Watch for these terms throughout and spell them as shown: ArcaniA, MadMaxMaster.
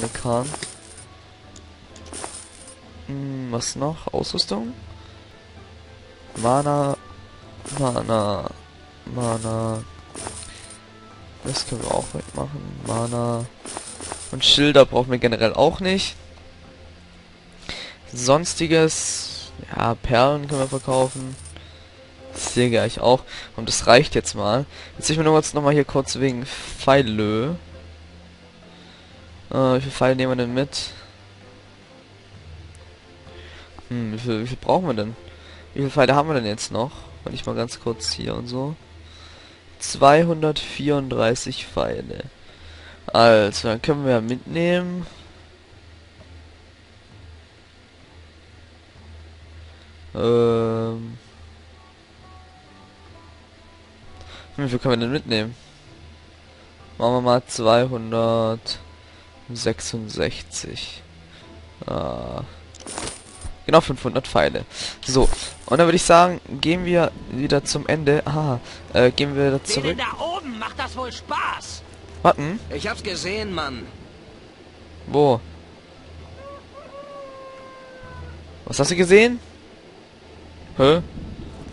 Mekan. Was noch? Ausrüstung? Mana. Das können wir auch wegmachen. Mana. Und Schilder brauchen wir generell auch nicht. Sonstiges. Ja, Perlen können wir verkaufen. Das sehe ich auch. Und das reicht jetzt mal. Jetzt sehe ich mir nur kurz nochmal hier kurz wegen Pfeile. Wie viele Pfeile nehmen wir denn mit? Wie viel brauchen wir denn? Wie viele Pfeile haben wir denn jetzt noch? Wenn ich mal ganz kurz hier und so. 234 Pfeile. Also, dann können wir mitnehmen. Wie viel können wir denn mitnehmen? Machen wir mal 266. Genau, 500 Pfeile. So, und dann würde ich sagen, gehen wir wieder zum Ende. Gehen wir wieder zurück. Da oben macht das wohl Spaß. Warten. Ich hab's gesehen, Mann. Wo? Was hast du gesehen? Hä?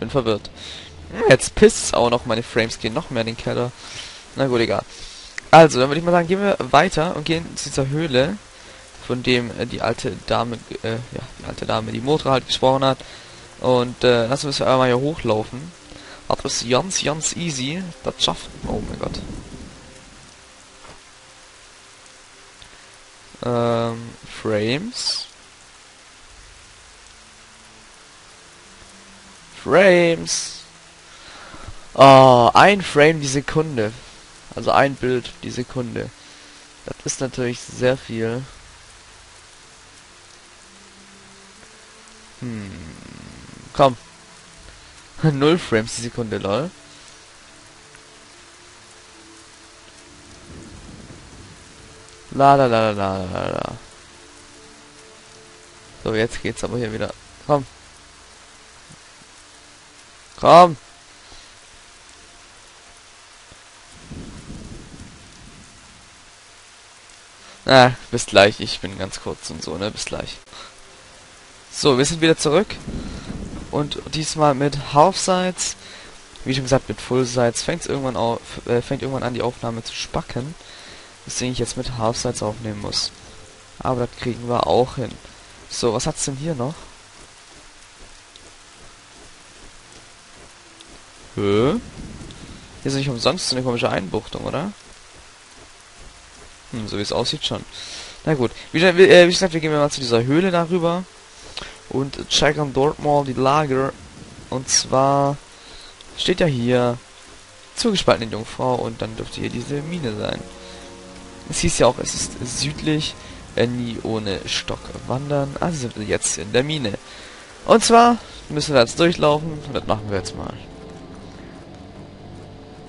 Bin verwirrt. Jetzt pisst's auch noch. Meine Frames gehen noch mehr in den Keller. Na gut, egal. Also, dann würde ich mal sagen, gehen wir weiter und gehen zu dieser Höhle, von dem die alte Dame, die Motra halt gesprochen hat. Und lassen wir uns einmal hier hochlaufen. Aber das ist ganz, ganz easy. Das schafft. Oh mein Gott. Frames. Oh, ein Frame die Sekunde. Also ein Bild die Sekunde. Das ist natürlich sehr viel. Komm. 0 Frames die Sekunde, lol. La. So, jetzt geht's aber hier wieder. Komm. Na, bis gleich. Ich bin ganz kurz und so, ne? Bis gleich. So, wir sind wieder zurück. Und diesmal mit Half-Sides. Wie schon gesagt, mit Full-Sides. Fängt irgendwann an, die Aufnahme zu spacken. Deswegen ich jetzt mit Half-Sides aufnehmen muss. Aber das kriegen wir auch hin. So, was hat's denn hier noch? Hier ist nicht umsonst so eine komische Einbuchtung, oder? So wie es aussieht schon. Na gut. Wie gesagt, wir gehen mal zu dieser Höhle darüber. Und checken dort mal die Lage. Und zwar steht ja hier zugespalten in Jungfrau. Und dann dürfte hier diese Mine sein. Es hieß ja auch, es ist südlich. Nie ohne Stock wandern. Also sind wir jetzt in der Mine. Und zwar müssen wir jetzt durchlaufen. Und das machen wir jetzt mal.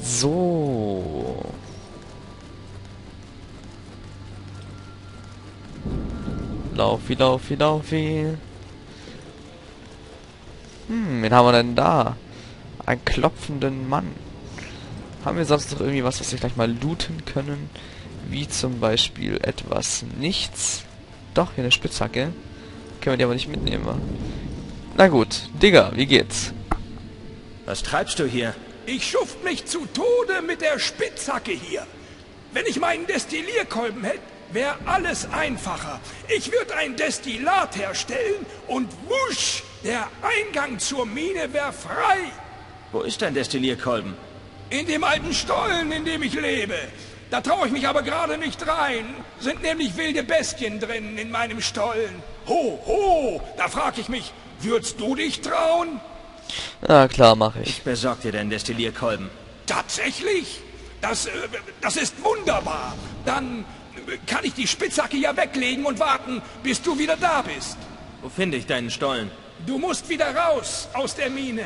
So. Laufi. Wen haben wir denn da? Einen klopfenden Mann. Haben wir sonst noch irgendwie was, was wir gleich mal looten können? Wie zum Beispiel etwas nichts. Doch, hier eine Spitzhacke. Können wir die aber nicht mitnehmen, wa? Na gut, Digga, wie geht's? Was treibst du hier? Ich schuft mich zu Tode mit der Spitzhacke hier. Wenn ich meinen Destillierkolben hätte, wäre alles einfacher. Ich würde ein Destillat herstellen und wusch! Der Eingang zur Mine wäre frei. Wo ist dein Destillierkolben? In dem alten Stollen, in dem ich lebe. Da traue ich mich aber gerade nicht rein. Sind nämlich wilde Bestien drin in meinem Stollen. Ho, ho, da frage ich mich, würdest du dich trauen? Na klar, mache ich. Ich besorge dir deinen Destillierkolben. Tatsächlich? Das ist wunderbar. Dann kann ich die Spitzhacke ja weglegen und warten, bis du wieder da bist. Wo finde ich deinen Stollen? Du musst wieder raus aus der Mine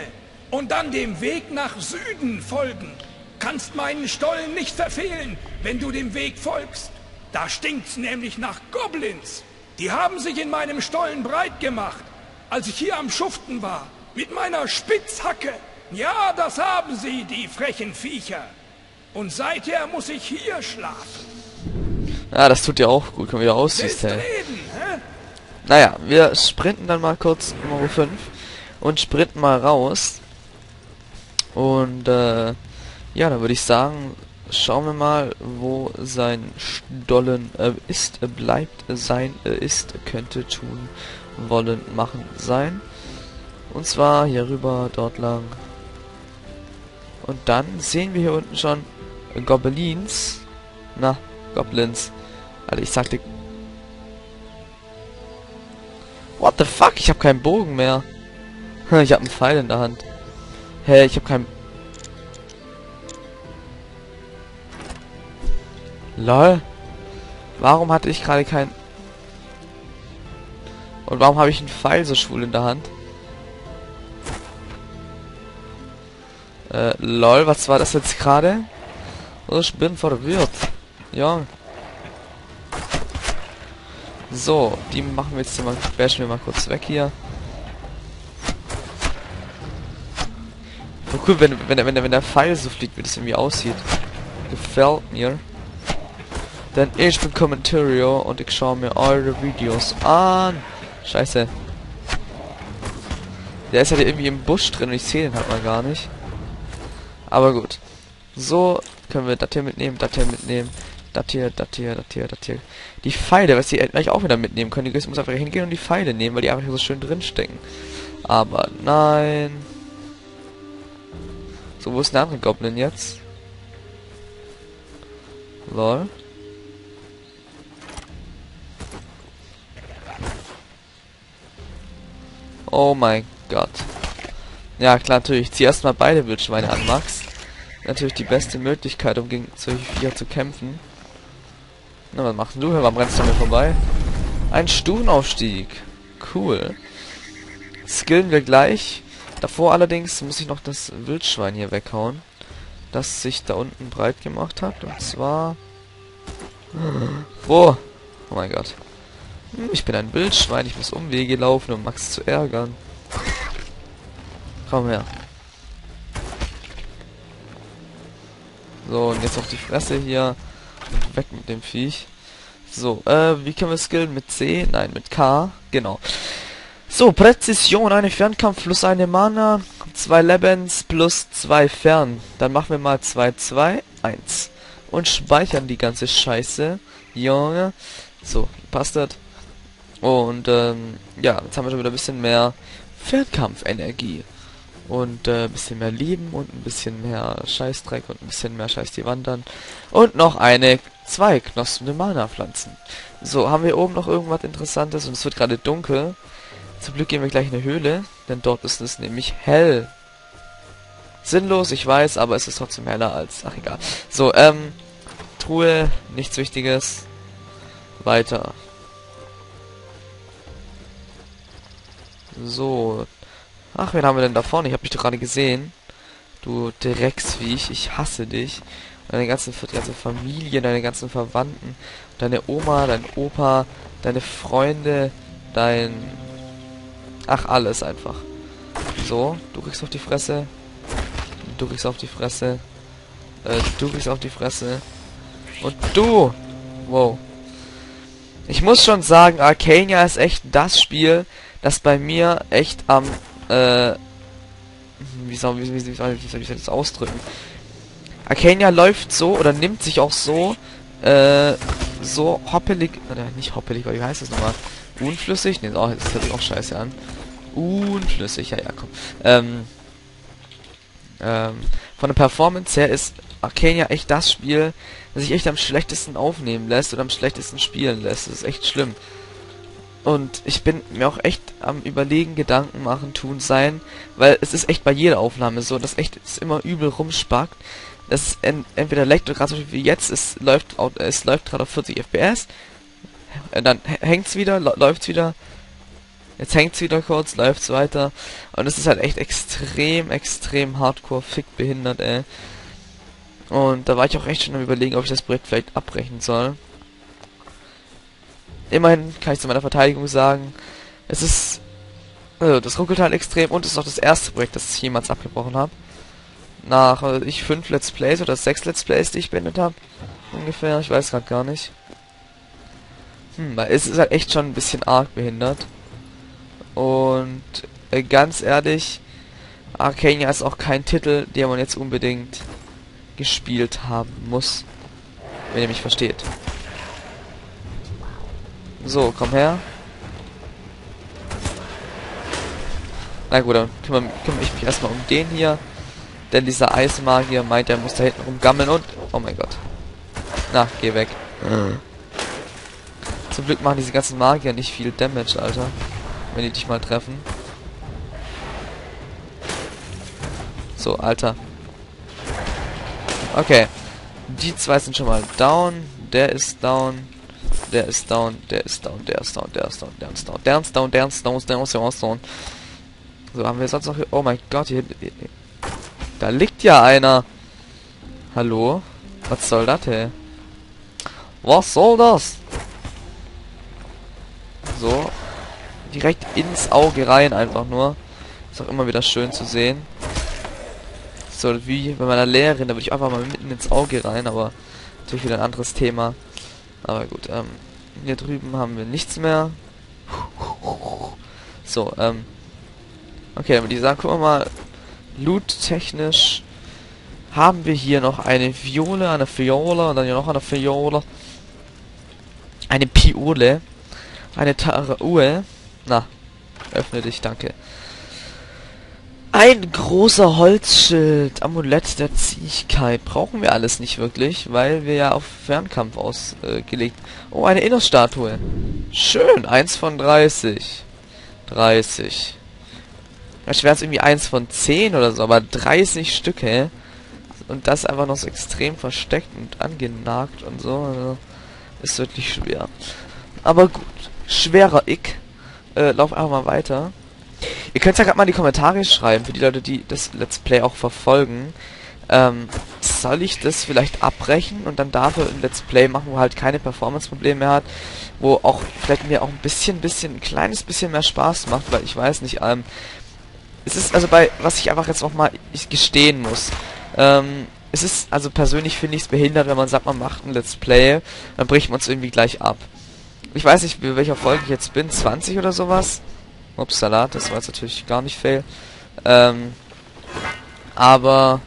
und dann dem Weg nach Süden folgen. Kannst meinen Stollen nicht verfehlen, wenn du dem Weg folgst. Da stinkt's nämlich nach Goblins. Die haben sich in meinem Stollen breit gemacht, als ich hier am Schuften war. Mit meiner Spitzhacke. Ja, das haben sie, die frechen Viecher. Und seither muss ich hier schlafen. Ah, das tut ja auch gut, wenn du wieder aussiehst, ey. Naja, wir sprinten dann mal kurz Nummer 5 und sprinten mal raus. Und ja, dann würde ich sagen, schauen wir mal, wo sein Stollen ist, bleibt, sein ist, könnte, tun, wollen, machen, sein. Und zwar hier rüber, dort lang. Und dann sehen wir hier unten schon Goblins. Na, Goblins. Alter, ich sagte... What the fuck? Ich habe keinen Bogen mehr. Ich habe einen Pfeil in der Hand. Hä, ich habe keinen... LOL. Warum hatte ich gerade keinen... Und warum habe ich einen Pfeil so schwul in der Hand? LOL, was war das jetzt gerade? Ich bin verwirrt. Ja. So, die machen wir jetzt mal, bashen wir mal kurz weg hier. So cool, wenn der Pfeil so fliegt, wie das irgendwie aussieht. Gefällt mir. Denn ich bin Kommentario und ich schaue mir eure Videos an. Scheiße. Der ist ja halt irgendwie im Busch drin und ich sehe den halt mal gar nicht. Aber gut. So können wir das hier mitnehmen, das hier mitnehmen. Das hier, das hier, das hier, das hier. Die Pfeile, was die eigentlich auch wieder mitnehmen können. Die muss einfach hingehen und die Pfeile nehmen, weil die einfach so schön drin stecken. Aber nein. So, wo ist der andere Goblin jetzt? Lol. Oh mein Gott. Ja klar, natürlich. Zieh erstmal beide Wildschweine an, Max. Natürlich die beste Möglichkeit, um gegen solche Viecher zu kämpfen. Na, was machst du hier? Warum rennst du mir vorbei? Ein Stufenaufstieg. Cool. Skillen wir gleich. Davor allerdings muss ich noch das Wildschwein hier weghauen, das sich da unten breit gemacht hat. Und zwar... Wo? Oh mein Gott. Ich bin ein Wildschwein. Ich muss Umwege laufen, um Max zu ärgern. Komm her. So, und jetzt auf die Fresse hier. Und weg mit dem Viech. So, wie können wir skillen? Mit C? Nein, mit K. Genau. So, Präzision, eine Fernkampf plus eine Mana. 2 Lebens plus 2 Fern. Dann machen wir mal 2, 2, 1. Und speichern die ganze Scheiße. Junge. So, passt das. Und, ja, jetzt haben wir schon wieder ein bisschen mehr Fernkampfenergie. Und ein bisschen mehr Leben und ein bisschen mehr Scheißdreck und ein bisschen mehr Scheiß die Wandern. Und noch zwei knospende Mana-Pflanzen. So, haben wir oben noch irgendwas Interessantes und es wird gerade dunkel. Zum Glück gehen wir gleich in eine Höhle, denn dort ist es nämlich hell. Sinnlos, ich weiß, aber es ist trotzdem heller als... Ach, egal. So, Truhe, nichts Wichtiges. Weiter. So... Ach, wen haben wir denn da vorne? Ich hab dich doch gerade gesehen. Du Drecksviech, ich hasse dich. Deine ganze Familie, deine ganzen Verwandten, deine Oma, dein Opa, deine Freunde, dein... Ach, alles einfach. So, du kriegst auf die Fresse. Du kriegst auf die Fresse. Du kriegst auf die Fresse. Und du! Wow. Ich muss schon sagen, ArcaniA ist echt das Spiel, das bei mir echt am... wie soll ich das ausdrücken? ArcaniA läuft so oder nimmt sich auch so so hoppelig, oder nicht hoppelig, weil wie heißt das nochmal? Unflüssig? Ne, oh, das hört sich auch scheiße an. Unflüssig, ja, komm. Von der Performance her ist ArcaniA echt das Spiel, das sich echt am schlechtesten aufnehmen lässt oder am schlechtesten spielen lässt. Das ist echt schlimm. Und ich bin mir auch echt am Überlegen, Gedanken machen, tun, sein, weil es ist echt bei jeder Aufnahme so, dass echt es immer übel rumspackt, dass es entweder leckt oder gerade so wie jetzt, es läuft gerade auf 40 FPS, dann hängt's wieder, läuft's wieder, jetzt hängt's wieder kurz, läuft's weiter, und es ist halt echt extrem, extrem hardcore fick behindert, ey. Und da war ich auch echt schon am Überlegen, ob ich das Projekt vielleicht abbrechen soll. Immerhin kann ich zu meiner Verteidigung sagen, es ist... Also das ruckelt halt extrem und es ist auch das erste Projekt, das ich jemals abgebrochen habe. Nach 5 Let's Plays oder 6 Let's Plays, die ich beendet habe. Ungefähr, ich weiß gerade gar nicht. Weil es ist halt echt schon ein bisschen arg behindert. Und ganz ehrlich, ArcaniA ist auch kein Titel, den man jetzt unbedingt gespielt haben muss. Wenn ihr mich versteht. So, komm her. Na gut, dann kümmere ich mich erstmal um den hier. Denn dieser Eismagier meint, er muss da hinten rumgammeln und... Oh mein Gott. Na, geh weg. Zum Glück machen diese ganzen Magier nicht viel Damage, Alter. Wenn die dich mal treffen. So, Alter. Okay. Die zwei sind schon mal down. Der ist down. Der ist down. Der ist down. Der ist down. Der ist down. Der ist down. Der ist down. Der ist down. Der ist down. Der ist down. So, haben wir sonst noch... Oh mein Gott, hier... Da liegt ja einer. Hallo? Was soll das, hey? Was soll das? So. Direkt ins Auge rein einfach nur. Ist auch immer wieder schön zu sehen. So wie bei meiner Lehrerin, da würde ich einfach mal mitten ins Auge rein, aber natürlich wieder ein anderes Thema. Aber gut, hier drüben haben wir nichts mehr. So, okay, dann würde ich sagen, gucken wir mal. Loot-technisch haben wir hier noch eine Viole, eine Fiole und dann hier noch eine Fiole. Eine Piole. Eine Taraue. Na, öffne dich, danke. Ein großer Holzschild. Amulett der Zähigkeit. Brauchen wir alles nicht wirklich, weil wir ja auf Fernkampf ausgelegt. Oh, eine Innerstatue. Schön, 1 von 30. 30. Das wäre es irgendwie 1 von 10 oder so, aber 30 Stücke. Und das einfach noch so extrem versteckt und angenagt und so. Also ist wirklich schwer. Aber gut. Schwerer Ick. Lauf einfach mal weiter. Ihr könnt ja gerade mal in die Kommentare schreiben, für die Leute, die das Let's Play auch verfolgen. Soll ich das vielleicht abbrechen und dann dafür ein Let's Play machen, wo halt keine Performance-Probleme mehr hat, wo auch vielleicht mir auch ein kleines bisschen mehr Spaß macht, weil ich weiß nicht, es ist also bei, was ich einfach jetzt auch mal gestehen muss, es ist, also persönlich finde ich es behindert, wenn man sagt, man macht ein Let's Play, dann bricht man es irgendwie gleich ab. Ich weiß nicht, bei welcher Folge ich jetzt bin, 20 oder sowas. Ups, Salat, das war jetzt natürlich gar nicht fail. Aber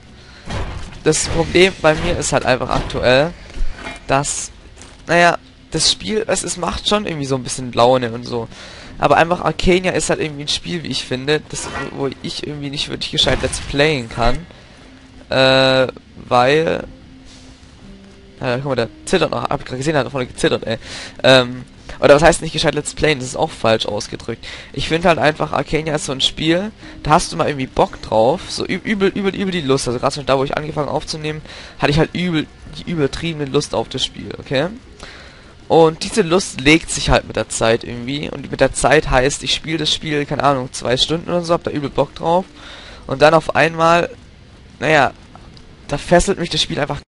das Problem bei mir ist halt einfach aktuell, dass, naja, das Spiel, es macht schon irgendwie so ein bisschen Laune und so. Aber einfach ArcaniA ist halt irgendwie ein Spiel, wie ich finde, das, wo ich irgendwie nicht wirklich gescheit Let's Playen kann. Weil... guck mal, der zittert noch. Hab ich gerade gesehen, der hat da vorne gezittert, ey. Oder was heißt nicht gescheit Let's Playen? Das ist auch falsch ausgedrückt. Ich finde halt einfach, ArcaniA ist so ein Spiel, da hast du mal irgendwie Bock drauf. So übel die Lust. Also gerade schon da, wo ich angefangen aufzunehmen, hatte ich halt die übertriebene Lust auf das Spiel, okay? Und diese Lust legt sich halt mit der Zeit irgendwie. Und mit der Zeit heißt, ich spiele das Spiel, keine Ahnung, 2 Stunden oder so, hab da übel Bock drauf. Und dann auf einmal, naja, da fesselt mich das Spiel einfach